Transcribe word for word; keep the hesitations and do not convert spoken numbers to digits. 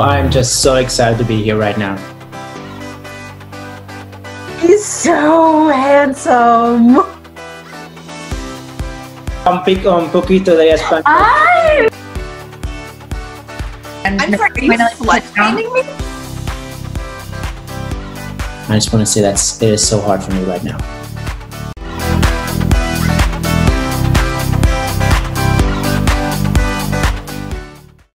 I'm just so excited to be here right now. He's so handsome. Un, pico, un poquito de español. Ay. I'm sorry, are you slut-shaming me? I just want to say that it is so hard for me right now.